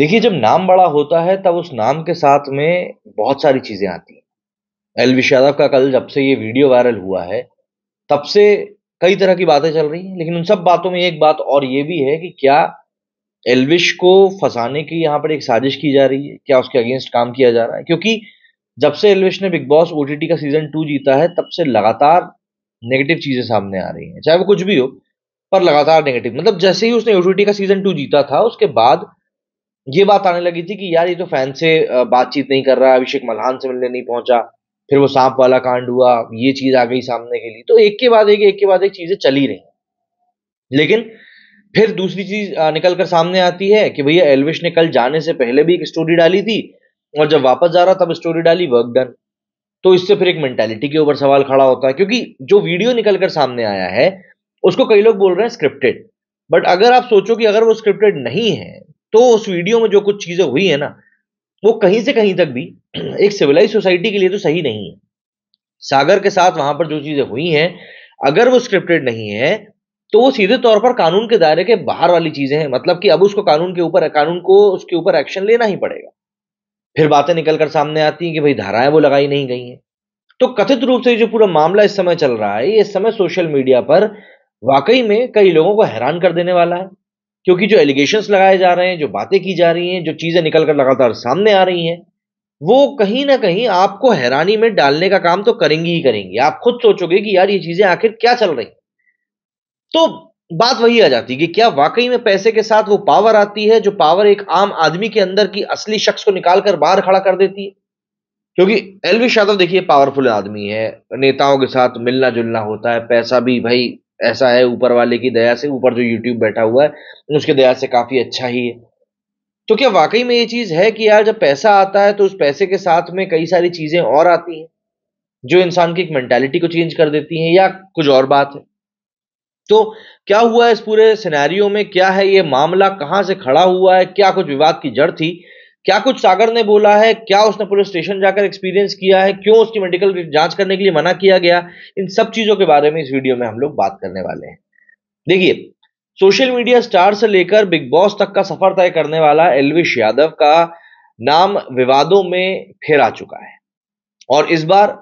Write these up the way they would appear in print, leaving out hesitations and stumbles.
देखिए, जब नाम बड़ा होता है तब उस नाम के साथ में बहुत सारी चीजें आती हैं। एल्विश यादव का कल जब से ये वीडियो वायरल हुआ है तब से कई तरह की बातें चल रही हैं, लेकिन उन सब बातों में एक बात और ये भी है कि क्या एल्विश को फंसाने की यहाँ पर एक साजिश की जा रही है, क्या उसके अगेंस्ट काम किया जा रहा है? क्योंकि जब से एल्विश ने बिग बॉस OTT का सीजन 2 जीता है तब से लगातार नेगेटिव चीजें सामने आ रही हैं, चाहे वो कुछ भी हो पर लगातार नेगेटिव। मतलब जैसे ही उसने OTT का सीजन 2 जीता था उसके बाद ये बात आने लगी थी कि यार ये तो फैन से बातचीत नहीं कर रहा, अभिषेक मल्हान से मिलने नहीं पहुंचा, फिर वो सांप वाला कांड हुआ, ये चीज आ गई सामने के लिए, तो एक के बाद एक चीजें चली रही। लेकिन फिर दूसरी चीज निकलकर सामने आती है कि भैया एल्विश ने कल जाने से पहले भी एक स्टोरी डाली थी और जब वापस जा रहा तब स्टोरी डाली वर्क डन। तो इससे फिर एक मेंटालिटी के ऊपर सवाल खड़ा होता है, क्योंकि जो वीडियो निकलकर सामने आया है उसको कई लोग बोल रहे हैं स्क्रिप्टेड, बट अगर आप सोचो कि अगर वो स्क्रिप्टेड नहीं है तो उस वीडियो में जो कुछ चीजें हुई है ना वो कहीं से कहीं तक भी एक सिविलाइज सोसाइटी के लिए तो सही नहीं है। सागर के साथ वहां पर जो चीजें हुई हैं अगर वो स्क्रिप्टेड नहीं है तो वो सीधे तौर पर कानून के दायरे के बाहर वाली चीजें हैं, मतलब कि अब उसको कानून को उसके ऊपर एक्शन लेना ही पड़ेगा। फिर बातें निकलकर सामने आती हैं कि भाई धाराएं वो लगाई नहीं गई हैं। तो कथित रूप से जो पूरा मामला इस समय चल रहा है, इस समय सोशल मीडिया पर वाकई में कई लोगों को हैरान कर देने वाला है, क्योंकि जो एलिगेशंस लगाए जा रहे हैं, जो बातें की जा रही हैं, जो चीजें निकलकर लगातार सामने आ रही हैं, वो कहीं ना कहीं आपको हैरानी में डालने का काम तो करेंगी ही करेंगी। आप खुद सोचोगे कि यार ये चीजें आखिर क्या चल रही है। तो बात वही आ जाती है कि क्या वाकई में पैसे के साथ वो पावर आती है जो पावर एक आम आदमी के अंदर की असली शख्स को निकालकर बाहर खड़ा कर देती है? क्योंकि एल्विश यादव देखिए पावरफुल आदमी है, नेताओं के साथ मिलना जुलना होता है, पैसा भी भाई ऐसा है ऊपर वाले की दया से, ऊपर जो YouTube बैठा हुआ है उसके दया से काफी अच्छा ही है। तो क्या वाकई में ये चीज है कि यार जब पैसा आता है तो उस पैसे के साथ में कई सारी चीजें और आती हैं जो इंसान की एक मेंटालिटी को चेंज कर देती हैं, या कुछ और बात है? तो क्या हुआ है इस पूरे सिनेरियो में, क्या है ये मामला, कहां से खड़ा हुआ है, क्या कुछ विवाद की जड़ थी, क्या कुछ सागर ने बोला है, क्या उसने पुलिस स्टेशन जाकर एक्सपीरियंस किया है, क्यों उसकी मेडिकल जांच करने के लिए मना किया गया, इन सब चीजों के बारे में इस वीडियो में हम लोग बात करने वाले हैं। देखिए, सोशल मीडिया स्टार से लेकर बिग बॉस तक का सफर तय करने वाला एल्विश यादव का नाम विवादों में फिर आ चुका है और इस बार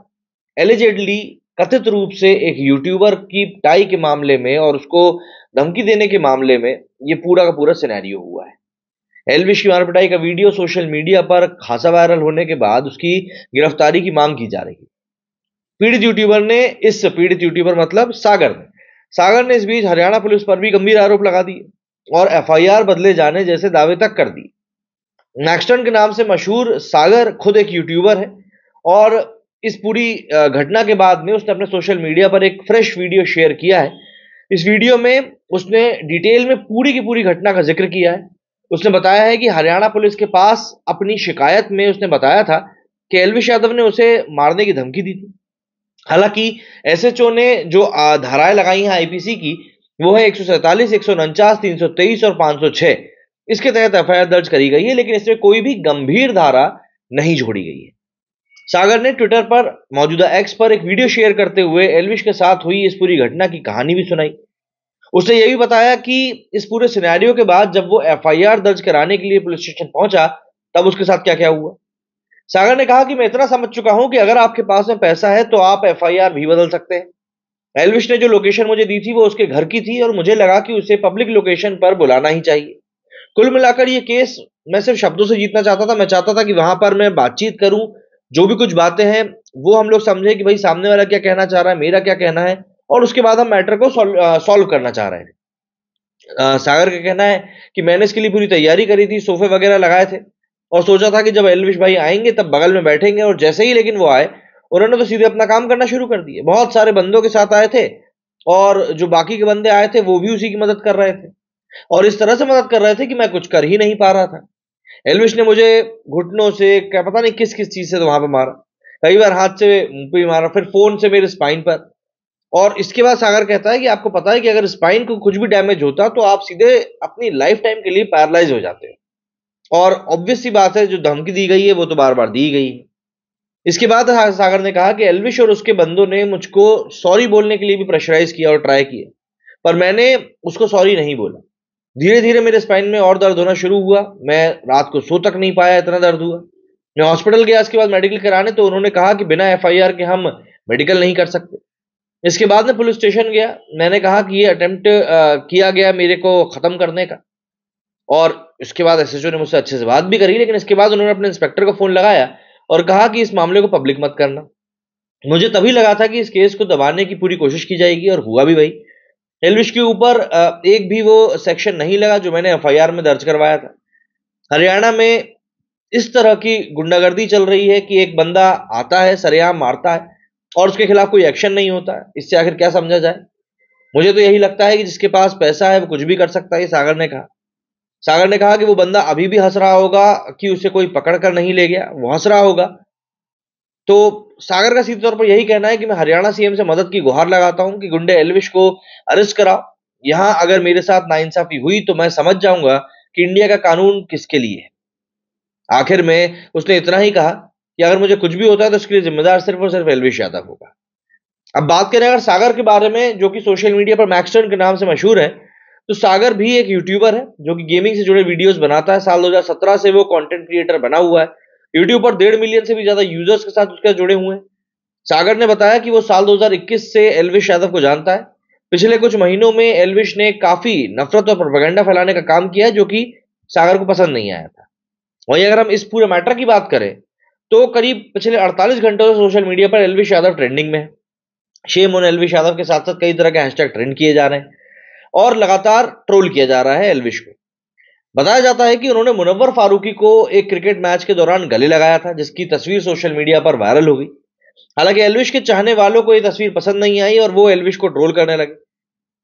एलिजेडली कथित रूप से एक यूट्यूबर की टाई के मामले में और उसको धमकी देने के मामले में ये पूरा का पूरा सिनेरियो हुआ है। एल्विश की मारपिटाई का वीडियो सोशल मीडिया पर खासा वायरल होने के बाद उसकी गिरफ्तारी की मांग की जा रही है। पीड़ित यूट्यूबर सागर ने इस बीच हरियाणा पुलिस पर भी गंभीर आरोप लगा दिए और FIR बदले जाने जैसे दावे तक कर दिए। मैक्सटर्न के नाम से मशहूर सागर खुद एक यूट्यूबर है और इस पूरी घटना के बाद में उसने अपने सोशल मीडिया पर एक फ्रेश वीडियो शेयर किया है। इस वीडियो में उसने डिटेल में पूरी की पूरी घटना का जिक्र किया है। उसने बताया है कि हरियाणा पुलिस के पास अपनी शिकायत में उसने बताया था कि एल्विश यादव ने उसे मारने की धमकी दी थी। हालांकि SHO ने जो धाराएं लगाई हैं IPC की वो है 147, 149, 323 और 506, इसके तहत FIR दर्ज करी गई है, लेकिन इसमें कोई भी गंभीर धारा नहीं जोड़ी गई है। सागर ने ट्विटर पर मौजूदा X पर एक वीडियो शेयर करते हुए एल्विश के साथ हुई इस पूरी घटना की कहानी भी सुनाई। उसने यह भी बताया कि इस पूरे सिनेरियो के बाद जब वो FIR दर्ज कराने के लिए पुलिस स्टेशन पहुंचा तब उसके साथ क्या क्या हुआ। सागर ने कहा कि मैं इतना समझ चुका हूं कि अगर आपके पास में पैसा है तो आप FIR भी बदल सकते हैं। एल्विश ने जो लोकेशन मुझे दी थी वो उसके घर की थी और मुझे लगा कि उसे पब्लिक लोकेशन पर बुलाना ही चाहिए। कुल मिलाकर ये केस मैं सिर्फ शब्दों से जीतना चाहता था। मैं चाहता था कि वहां पर मैं बातचीत करूं, जो भी कुछ बातें हैं वो हम लोग समझे कि भाई सामने वाला क्या कहना चाह रहा है, मेरा क्या कहना है, और उसके बाद हम मैटर को सॉल्व करना चाह रहे हैं। सागर का कहना है कि मैंने इसके लिए पूरी तैयारी करी थी, सोफे वगैरह लगाए थे और सोचा था कि जब एल्विश भाई आएंगे तब बगल में बैठेंगे, और जैसे ही लेकिन वो आए उन्होंने तो सीधे अपना काम करना शुरू कर दिया। बहुत सारे बंदों के साथ आए थे और जो बाकी के बंदे आए थे वो भी उसी की मदद कर रहे थे और इस तरह से मदद कर रहे थे कि मैं कुछ कर ही नहीं पा रहा था। एल्विश ने मुझे घुटनों से क्या पता नहीं किस किस चीज से तो वहां पर मारा, कई बार हाथ से भी मारा, फिर फोन से मेरे स्पाइन पर। और इसके बाद सागर कहता है कि आपको पता है कि अगर स्पाइन को कुछ भी डैमेज होता तो आप सीधे अपनी लाइफ टाइम के लिए पैरालाइज हो जाते हैं, और ऑब्वियस सी बात है जो धमकी दी गई है वो तो बार बार दी गई है। इसके बाद सागर ने कहा कि एल्विश और उसके बंदों ने मुझको सॉरी बोलने के लिए भी प्रेशराइज किया और ट्राई किया, पर मैंने उसको सॉरी नहीं बोला। धीरे धीरे मेरे स्पाइन में और दर्द होना शुरू हुआ। मैं रात को सो तक नहीं पाया, इतना दर्द हुआ। मैं हॉस्पिटल गया इसके बाद मेडिकल कराने, तो उन्होंने कहा कि बिना एफआईआर के हम मेडिकल नहीं कर सकते। इसके बाद मैं पुलिस स्टेशन गया, मैंने कहा कि ये अटेम्प्ट किया गया मेरे को ख़त्म करने का। और इसके बाद एसएचओ ने मुझसे अच्छे से बात भी करी, लेकिन इसके बाद उन्होंने अपने इंस्पेक्टर को फ़ोन लगाया और कहा कि इस मामले को पब्लिक मत करना। मुझे तभी लगा था कि इस केस को दबाने की पूरी कोशिश की जाएगी, और हुआ भी वही। एल्विश के ऊपर एक भी वो सेक्शन नहीं लगा जो मैंने एफआईआर में दर्ज करवाया था। हरियाणा में इस तरह की गुंडागर्दी चल रही है कि एक बंदा आता है, सरेआम मारता है और उसके खिलाफ कोई एक्शन नहीं होता है। इससे आखिर क्या समझा जाए? मुझे तो यही लगता है कि जिसके पास पैसा है वो कुछ भी कर सकता है, ये सागर ने कहा। सागर ने कहा कि वो बंदा अभी भी हंस रहा होगा कि उसे कोई पकड़ कर नहीं ले गया, वो हंस रहा होगा। तो सागर का सीधे तौर पर यही कहना है कि मैं हरियाणा सीएम से मदद की गुहार लगाता हूं कि गुंडे एल्विश को अरेस्ट कराओ। यहां अगर मेरे साथ नाइंसाफी हुई तो मैं समझ जाऊंगा कि इंडिया का कानून किसके लिए है। आखिर में उसने इतना ही कहा कि अगर मुझे कुछ भी होता है तो उसके लिए जिम्मेदार सिर्फ और सिर्फ एल्विश यादव होगा। अब बात करें अगर सागर के बारे में, जो कि सोशल मीडिया पर मैक्सटर्न के नाम से मशहूर है, तो सागर भी एक यूट्यूबर है जो कि गेमिंग से जुड़े वीडियोस बनाता है। साल 2017 से वो कंटेंट क्रिएटर बना हुआ है। यूट्यूब पर 1.5 मिलियन से भी ज्यादा यूजर्स के साथ उसके जुड़े हुए हैं। सागर ने बताया कि वो साल 2021 से एल्विश यादव को जानता है। पिछले कुछ महीनों में एल्विश ने काफी नफरत और प्रोपेगेंडा फैलाने का काम किया, जो कि सागर को पसंद नहीं आया था। वहीं अगर हम इस पूरे मैटर की बात करें तो करीब पिछले 48 घंटों से सोशल मीडिया पर एल्विश यादव ट्रेंडिंग में है। शेम ऑन एल्विश यादव के साथ साथ कई तरह के हैशटैग ट्रेंड किए जा रहे हैं और लगातार ट्रोल किया जा रहा है एल्विश को। बताया जाता है कि उन्होंने मुनव्वर फारूकी को एक क्रिकेट मैच के दौरान गले लगाया था, जिसकी तस्वीर सोशल मीडिया पर वायरल हो गई। हालांकि एल्विश के चाहने वालों को यह तस्वीर पसंद नहीं आई और वो एल्विश को ट्रोल करने लगे।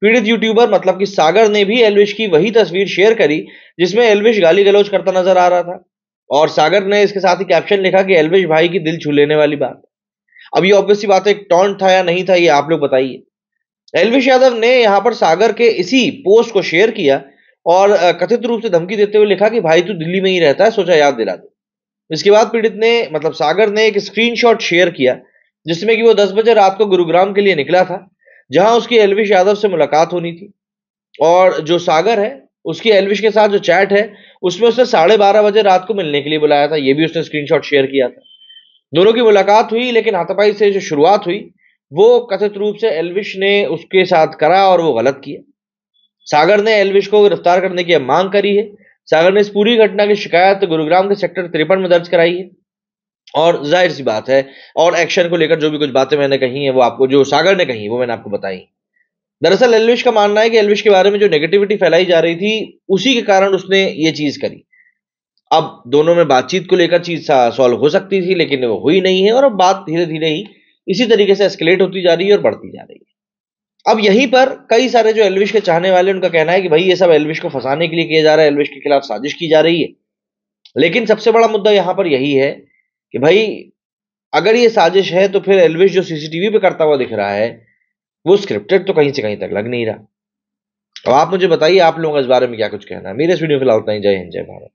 पीड़ित यूट्यूबर मतलब कि सागर ने भी एल्विश की वही तस्वीर शेयर करी जिसमें एल्विश गाली गलौज करता नजर आ रहा था, और सागर ने इसके साथ ही कैप्शन लिखा कि एल्विश भाई की दिल छू लेने वाली बात। अब ये ऑब्वियसली बात एक टॉन्ट था या नहीं था, ये आप लोग बताइए। एल्विश यादव ने यहाँ पर सागर के इसी पोस्ट को शेयर किया और कथित रूप से धमकी देते हुए लिखा कि भाई तू दिल्ली में ही रहता है, सोचा याद दिला दे। इसके बाद पीड़ित ने मतलब सागर ने एक स्क्रीनशॉट शेयर किया जिसमें कि वो 10 बजे रात को गुरुग्राम के लिए निकला था, जहां उसकी एल्विश यादव से मुलाकात होनी थी। और जो सागर है उसकी एल्विश के साथ जो चैट है उसमें उसने 12:30 बजे रात को मिलने के लिए बुलाया था, ये भी उसने स्क्रीनशॉट शेयर किया था। दोनों की मुलाकात हुई, लेकिन हाथापाई से जो शुरुआत हुई वो कथित रूप से एल्विश ने उसके साथ करा और वो गलत किया। सागर ने एल्विश को गिरफ्तार करने की मांग करी है। सागर ने इस पूरी घटना की शिकायत गुरुग्राम के सेक्टर 53 में दर्ज कराई है, और जाहिर सी बात है और एक्शन को लेकर जो भी कुछ बातें मैंने कही हैं वो आपको, जो सागर ने कही वो मैंने आपको बताई। दरअसल एल्विश का मानना है कि एल्विश के बारे में जो नेगेटिविटी फैलाई जा रही थी उसी के कारण उसने ये चीज करी। अब दोनों में बातचीत को लेकर चीज सॉल्व हो सकती थी, लेकिन वो हुई नहीं है, और अब बात धीरे धीरे ही इसी तरीके से एस्केलेट होती जा रही है और बढ़ती जा रही है। अब यहीं पर कई सारे जो एल्विश के चाहने वाले, उनका कहना है कि भाई ये सब एल्विश को फंसाने के लिए किया जा रहा है, एल्विश के खिलाफ साजिश की जा रही है। लेकिन सबसे बड़ा मुद्दा यहाँ पर यही है कि भाई अगर ये साजिश है तो फिर एल्विश जो सीसीटीवी पे करता हुआ दिख रहा है वो स्क्रिप्टेड तो कहीं से कहीं तक लग नहीं रहा। तो आप मुझे बताइए आप लोगों का इस बारे में क्या कुछ कहना है। मेरे इस वीडियो फिलहाल उतना ही। जय हिंद, जय भारत।